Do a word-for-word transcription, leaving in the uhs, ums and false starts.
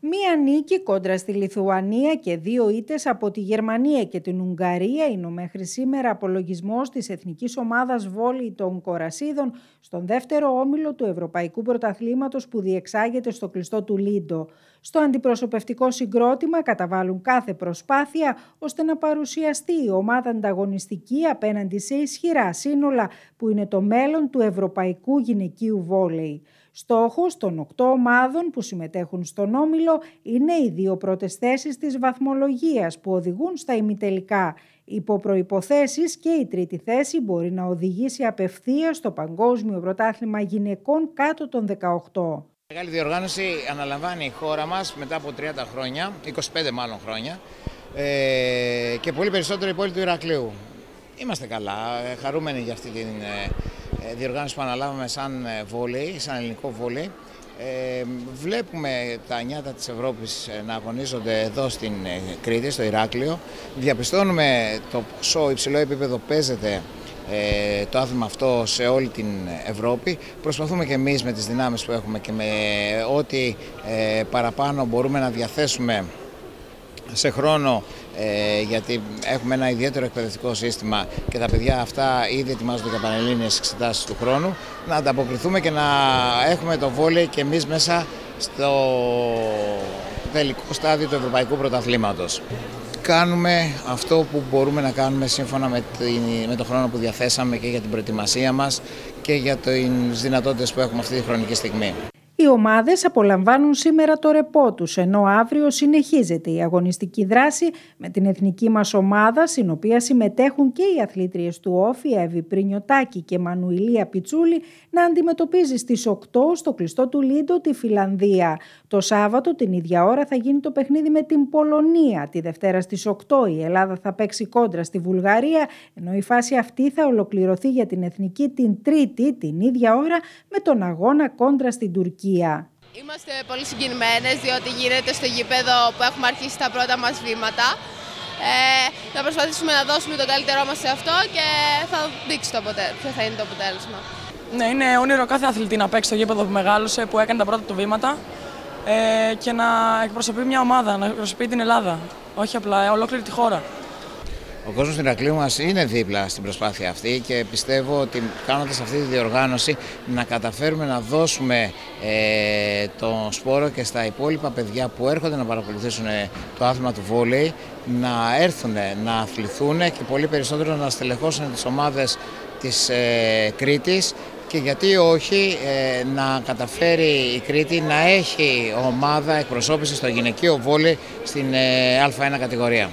Μία νίκη κόντρα στη Λιθουανία και δύο ήττες από τη Γερμανία και την Ουγγαρία είναι μέχρι σήμερα απολογισμός της Εθνικής Ομάδας Βόλεϊ των Κορασίδων στον δεύτερο όμιλο του Ευρωπαϊκού Πρωταθλήματος που διεξάγεται στο κλειστό του Λίντο. Στο αντιπροσωπευτικό συγκρότημα καταβάλουν κάθε προσπάθεια ώστε να παρουσιαστεί η ομάδα ανταγωνιστική απέναντι σε ισχυρά σύνολα που είναι το μέλλον του Ευρωπαϊκού Γυναικείου Βόλεϊ. Στόχος των οκτώ ομάδων που συμμετέχουν στον όμιλο είναι οι δύο πρώτες θέσεις της βαθμολογίας που οδηγούν στα ημιτελικά. Υπό προϋποθέσεις και η τρίτη θέση μπορεί να οδηγήσει απευθείας στο Παγκόσμιο Πρωτάθλημα Γυναικών κάτω των δεκαοκτώ. Μεγάλη διοργάνωση αναλαμβάνει η χώρα μας μετά από τριάντα χρόνια, είκοσι πέντε μάλλον χρόνια, και πολύ περισσότερο η πόλη του Ηρακλείου. Είμαστε καλά, χαρούμενοι για αυτή την διοργάνωση που αναλάβαμε σαν βόλεϊ, σαν ελληνικό βόλεϊ. Ε, βλέπουμε τα νιάτα της Ευρώπης να αγωνίζονται εδώ στην Κρήτη, στο Ηράκλειο. Διαπιστώνουμε το πόσο υψηλό επίπεδο παίζεται ε, το άθλημα αυτό σε όλη την Ευρώπη. Προσπαθούμε και εμείς με τις δυνάμεις που έχουμε και με ό,τι ε, παραπάνω μπορούμε να διαθέσουμε σε χρόνο, ε, γιατί έχουμε ένα ιδιαίτερο εκπαιδευτικό σύστημα και τα παιδιά αυτά ήδη ετοιμάζονται για πανελλήνιες εξετάσεις του χρόνου, να ανταποκριθούμε και να έχουμε το βόλεϊ και εμείς μέσα στο τελικό στάδιο του Ευρωπαϊκού Πρωταθλήματος. Κάνουμε αυτό που μπορούμε να κάνουμε σύμφωνα με, την, με το χρόνο που διαθέσαμε και για την προετοιμασία μας και για τις δυνατότητες που έχουμε αυτή τη χρονική στιγμή. Οι ομάδες απολαμβάνουν σήμερα το ρεπό τους, ενώ αύριο συνεχίζεται η αγωνιστική δράση με την εθνική μας ομάδα, στην οποία συμμετέχουν και οι αθλήτριες του ΟΦΙΑ, Εύη Πρίνιωτάκη και Μανουηλία Πιτσούλη, να αντιμετωπίζει στις οκτώ στο κλειστό του Λίντο τη Φιλανδία. Το Σάββατο την ίδια ώρα θα γίνει το παιχνίδι με την Πολωνία. Τη Δευτέρα στις οκτώ η Ελλάδα θα παίξει κόντρα στη Βουλγαρία, ενώ η φάση αυτή θα ολοκληρωθεί για την εθνική την Τρίτη την ίδια ώρα με τον αγώνα κόντρα στην Τουρκία. Είμαστε πολύ συγκινημένες διότι γίνεται στο γήπεδο που έχουμε αρχίσει τα πρώτα μας βήματα. Ε, θα προσπαθήσουμε να δώσουμε τον καλύτερό μας σε αυτό και θα δείξει το ποιο θα είναι το αποτέλεσμα. Ναι, είναι όνειρο κάθε αθλητή να παίξει στο γήπεδο που μεγάλωσε, που έκανε τα πρώτα του βήματα ε, και να εκπροσωπεί μια ομάδα, να εκπροσωπεί την Ελλάδα, όχι απλά ολόκληρη τη χώρα. Ο κόσμος του Ηρακλείου μας είναι δίπλα στην προσπάθεια αυτή και πιστεύω ότι κάνοντας αυτή τη διοργάνωση να καταφέρουμε να δώσουμε ε, τον σπόρο και στα υπόλοιπα παιδιά που έρχονται να παρακολουθήσουν το άθλημα του βόλεϊ, να έρθουν, να αθληθούν και πολύ περισσότερο να στελεχώσουν τις ομάδες της ε, Κρήτης και γιατί όχι ε, να καταφέρει η Κρήτη να έχει ομάδα εκπροσώπηση στο γυναικείο βόλεϊ στην ε, Α1 κατηγορία.